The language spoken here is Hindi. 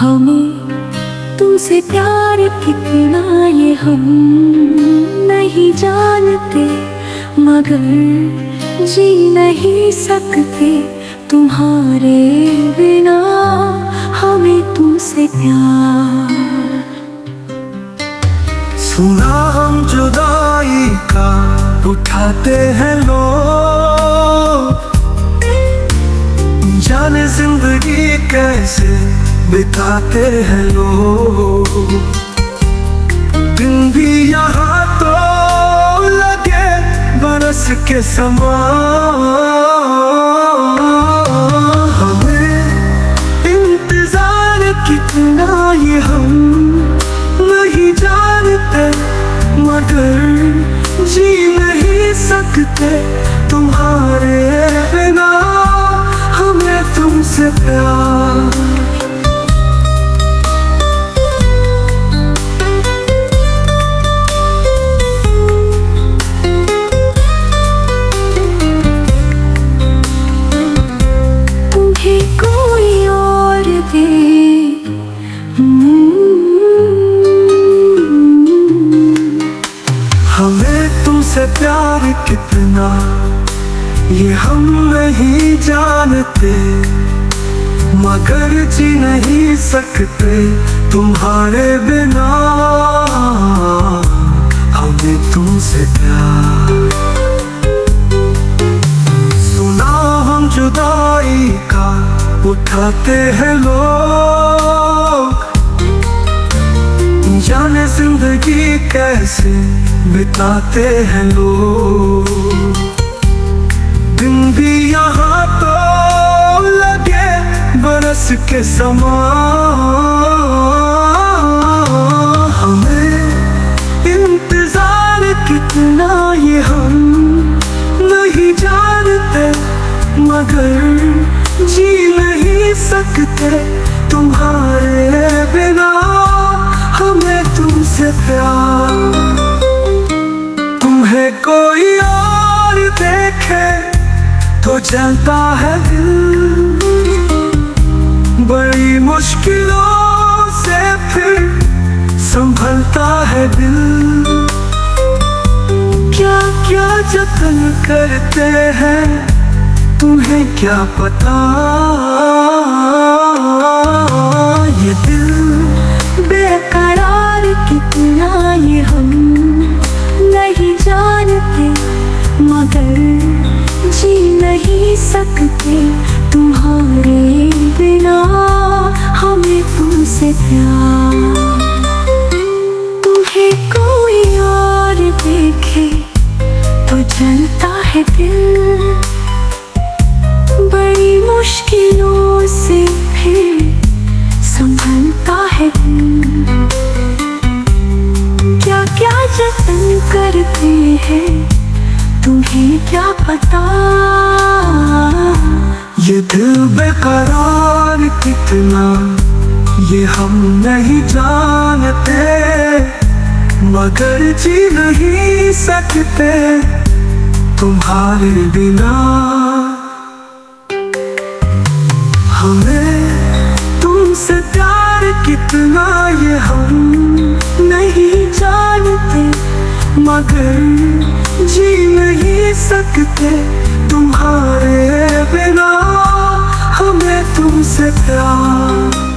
हमें तुमसे प्यार कितना ये हम नहीं जानते, मगर जी नहीं सकते तुम्हारे बिना। हमें तुमसे प्यार, सुना हम जुदाई का उठाते हैं लोग, जाने जिंदगी कैसे बिताते हैं लोग। दिन भी यहाँ तो लगे बरस के समान, कितना ये हम नहीं जानते, मगर जी नहीं सकते तुम्हारे बिना। हमें तुमसे प्यार, हमें तुमसे प्यार कितना ये हम नहीं जानते, मगर जी नहीं सकते तुम्हारे बिना। हमें तुमसे प्यार, सुना हम जुदाई का उठाते हैं लोग, जाने जिंदगी कैसे बिताते हैं लोग। दिन भी यहाँ तो लगे बरस के समान, हमें इंतजार कितना ये हम नहीं जानते, मगर जी नहीं सकते तुम्हारे बिना। हमें तुमसे प्यार, तुम्हें कोई और देखे तो जलता है दिल, बड़ी मुश्किलों से फिर संभलता है दिल। क्या क्या जतन करते हैं तुम्हें क्या पता, ये दिल बेकरार कितना ये हम नहीं जानते, मगर जी नहीं सकते तुम्हारे बिना। हमें तुमसे प्यार, तुम्हें कोई और देखे तो जलता है दिल, बड़ी मुश्किलों से फिर संभलता है दिल। क्या जतन करते हैं तुम्हें क्या पता, ये दिल बेकरार कितना ये हम नहीं जानते, मगर जी नहीं सकते तुम्हारे बिना। हमें तुमसे प्यार कितना ये हम नहीं जानते, मगर जी नहीं सकते तुम्हारे बिना। हमें तुमसे प्यार।